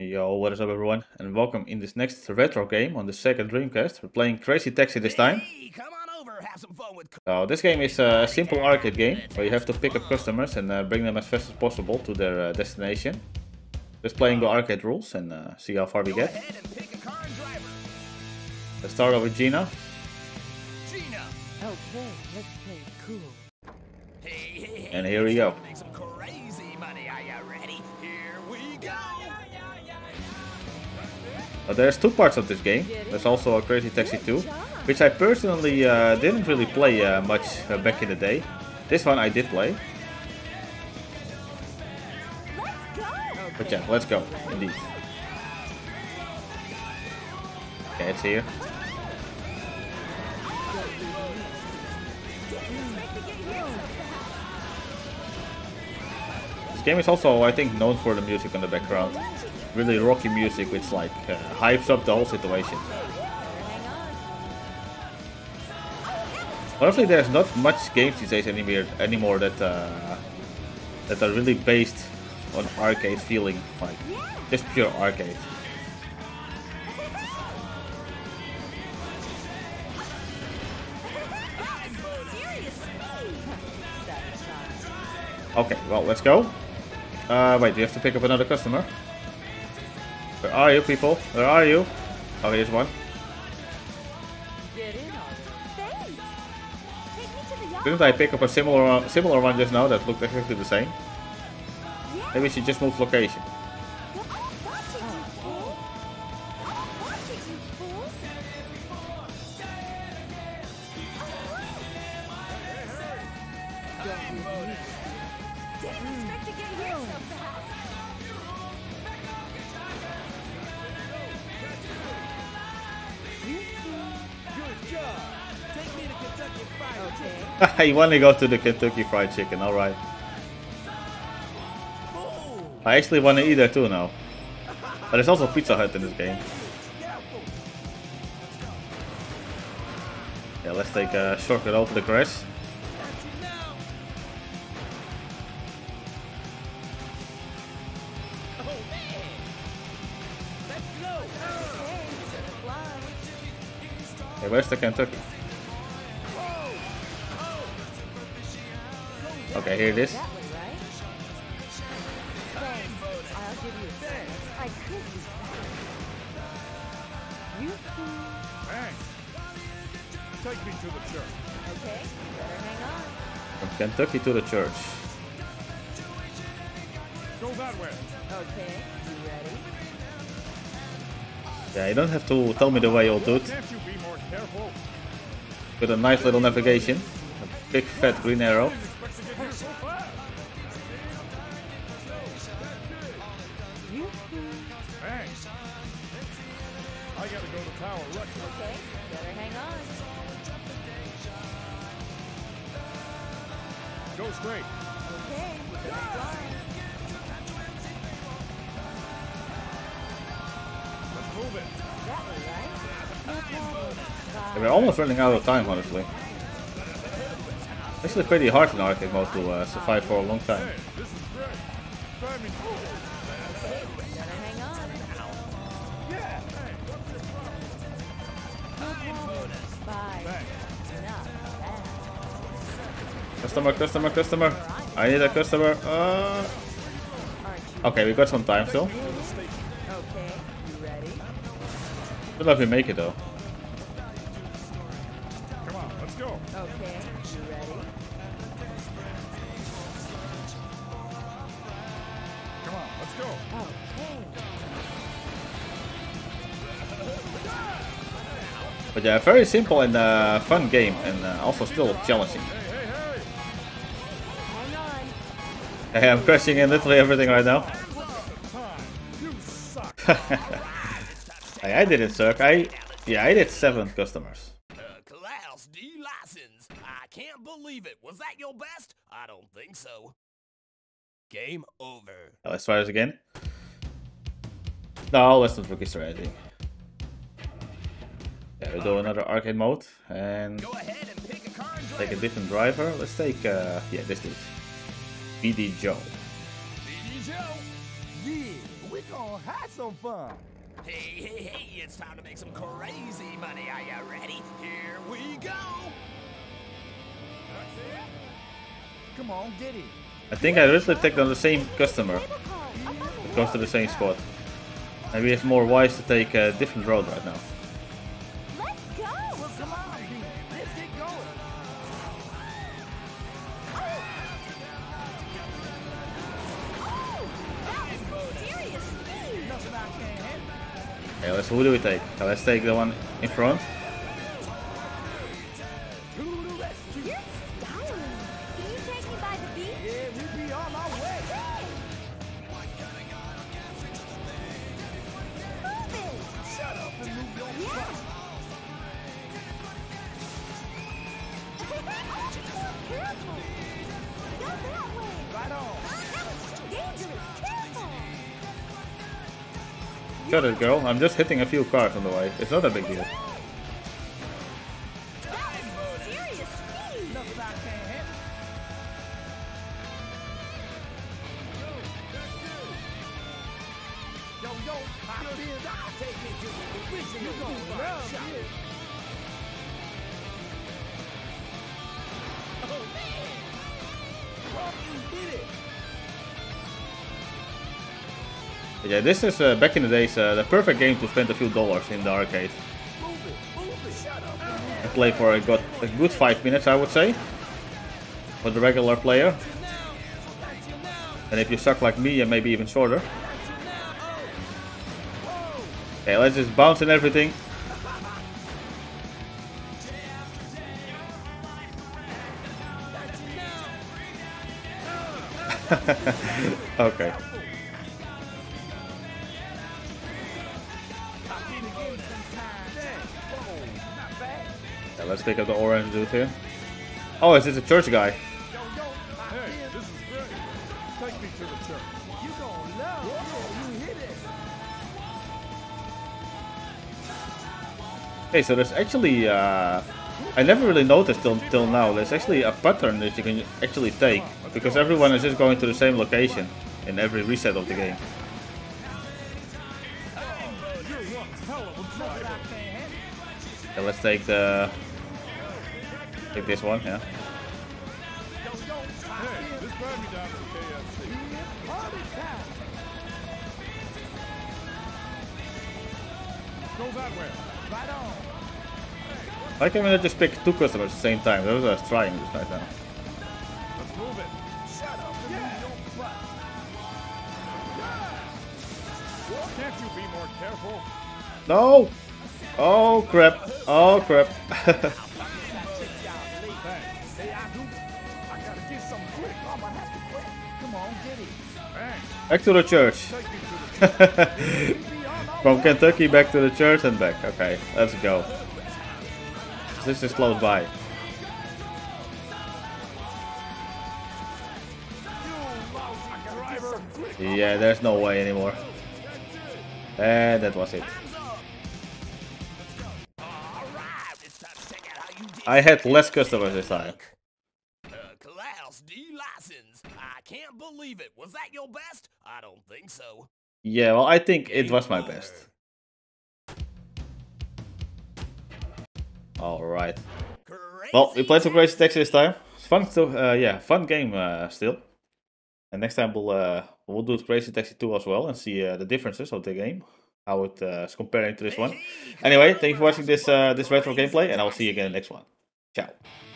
Yo, what is up everyone, and welcome in this next retro game on the Sega Dreamcast. We're playing Crazy Taxi this time. Come on over, have some fun with... So this game is a simple arcade game where you have to pick up customers and bring them as fast as possible to their destination. Just playing the arcade rules and see how far we get. Let's start off with Gina. Okay, let's play cool. Hey, and here we go. But there's two parts of this game. There's also a Crazy Taxi 2, which I personally didn't really play much back in the day. This one I did play. But yeah, let's go, indeed. Okay, it's here. This game is also, I think, known for the music on the background. Really rocky music, which like hypes up the whole situation. Honestly, there's not much games these days anymore that are really based on arcade feeling, like just pure arcade. Okay, well, let's go. Wait, do you have to pick up another customer? Where are you, people? Where are you? Oh, here's one. Didn't I pick up a similar one just now that looked exactly the same? Maybe we should just move location. You want to go to the Kentucky Fried Chicken, alright. I actually want to eat there too now. But there's also Pizza Hut in this game. Yeah, let's take a shortcut over the grass. Hey, where's the Kentucky? Okay, here it is. Take me to the church. Okay, better hang on. From Kentucky to the church. Go that way. Okay, you ready? Yeah, you don't have to tell me the way, old dude. With a nice little navigation. A big fat green arrow. I gotta go to power. Look. Okay, better hang on. Go straight. Okay, let's move it. That way, right? We're almost running out of time, honestly. Actually, pretty hard in arcade mode to survive for a long time. Hey, this is great. Driving forward. Customer. I need a customer. Okay, we got some time still. Good luck, we make it though. Come on, let's go. Okay, you ready? Come on, let's go. But yeah, very simple and fun game, and also still challenging. Hey, I'm crashing in literally everything right now. Hey, I didn't suck. I did 7 customers. Class D license. I can't believe it. Was that your best? I don't think so. Game over. Now, let's try this again. No, let's not rookie strategy. Yeah, we'll do another arcade mode and take a different driver. Let's take this dude. BD Joe. BD Joe? Yeah, we gonna have some fun. Hey, it's time to make some crazy money. Are you ready? Here we go. That's it. Come on, get it. I think I literally take on the same customer. It comes to the same spot. And we have more wise to take a different road right now. Let's go! Well, come on, let's get going. Okay, let's, who do we take? Okay, let's take the one in front. Got it, girl. I'm just hitting a few cars on the way. It's not a big deal. Yeah, this is back in the days the perfect game to spend a few dollars in the arcade and play for a good 5 minutes, I would say, for the regular player. And if you suck like me, and maybe even shorter. Okay, let's just bounce and everything. Okay. Yeah, let's pick up the orange dude here. Oh, is this a church guy? Hey, this is great. Take me to the church. You gonna love it. You hit it. Okay, so there's actually I never really noticed till now. There's actually a pattern that you can actually take, because everyone is just going to the same location in every reset of the game. Yeah, let's take the this one, yeah. Go that way. Right on. Why can't we just pick two customers at the same time? Those are trying this right now. Let's move it. Shut up. Yeah. Can't you be more careful? No! Oh crap. Oh crap. Back to the church. From Kentucky back to the church and back. Okay, let's go. This is close by. Yeah, there's no way anymore. And that was it. I had less customers this time. Class D license. I can't believe it. Was that your best? I don't think so. Yeah, well, I think it was my best. Alright, well, we played some Crazy Taxi this time. It's fun, fun game still. And next time we'll do Crazy Taxi 2 as well and see the differences of the game, how it is comparing to this one. Anyway, thank you for watching this retro gameplay, and I will see you again in the next one. Ciao.